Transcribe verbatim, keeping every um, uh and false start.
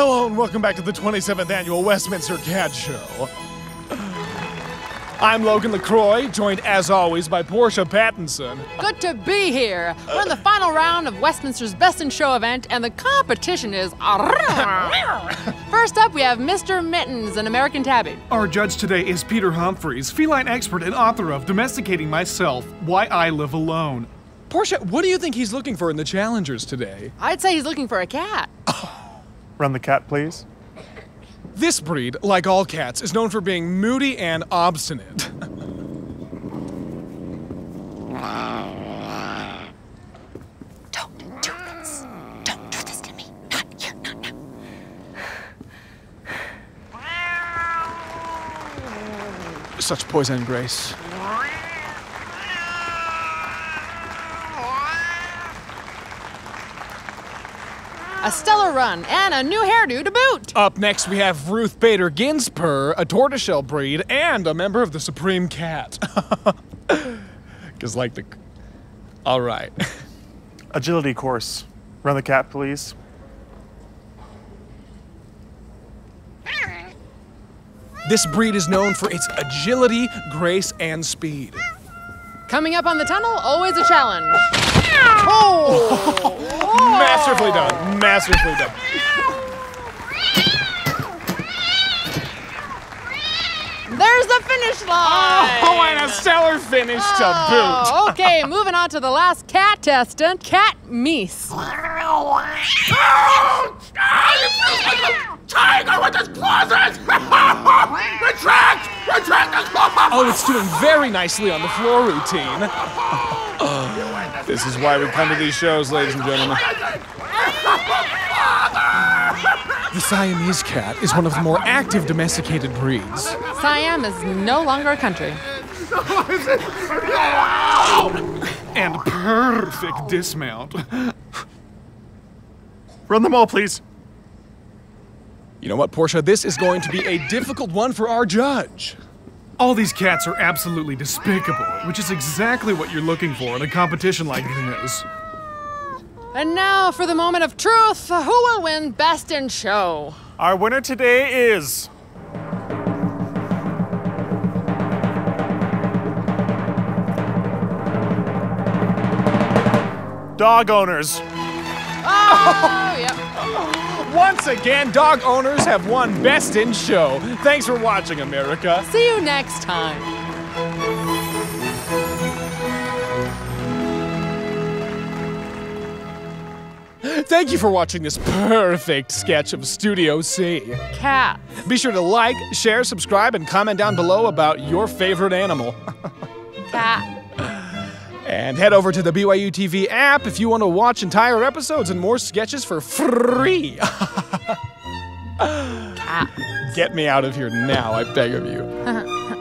Hello and welcome back to the twenty-seventh Annual Westminster Cat Show. I'm Logan LaCroix, joined as always by Portia Pattinson. Good to be here. We're in the final round of Westminster's Best in Show event, and the competition is... First up, we have Mister Mittens, an American tabby. Our judge today is Peter Humphreys, feline expert and author of Domesticating Myself, Why I Live Alone. Portia, what do you think he's looking for in the challengers today? I'd say he's looking for a cat. Run the cat, please. This breed, like all cats, is known for being moody and obstinate. Don't do this. Don't do this to me. Not here, not now. Such poise and grace. A stellar run, and a new hairdo to boot. Up next, we have Ruth Bader Ginsburg, a tortoiseshell breed, and a member of the Supreme Cat. Because, like the... All right. Agility course. Run the cat, please. This breed is known for its agility, grace, and speed. Coming up on the tunnel, always a challenge. Oh! Masterfully done. Masterfully done. There's the finish line. Oh, and a stellar finish oh, to boot. Okay, moving on to the last contestant, Cat Meese. Oh, oh, like tiger with his closet. Retract! Retract! Oh, it's doing very nicely on the floor routine. This is why we come to these shows, ladies and gentlemen. The Siamese cat is one of the more active domesticated breeds. Siam is no longer a country. And perfect dismount. Run them all, please. You know what, Portia? This is going to be a difficult one for our judge. All these cats are absolutely despicable, which is exactly what you're looking for in a competition like this. And now for the moment of truth, who will win Best in Show? Our winner today is... dog owners. Oh, yep. Once again, dog owners have won Best in Show. Thanks for watching, America. See you next time. Thank you for watching this perfect sketch of Studio C. Cat. Be sure to like, share, subscribe, and comment down below about your favorite animal. Cat. And head over to the B Y U T V app if you want to watch entire episodes and more sketches for free. Get me out of here now, I beg of you.